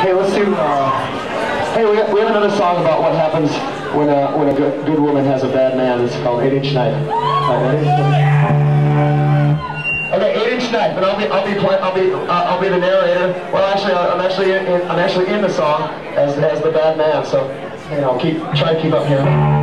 Hey, let's do. Hey, we have another song about what happens when a good woman has a bad man. It's called 8-Inch Knife. All right, ready? Okay, 8-Inch Knife, and I'll be the narrator. Well, actually, I'm actually in the song as the bad man. So, you know, try to keep up here.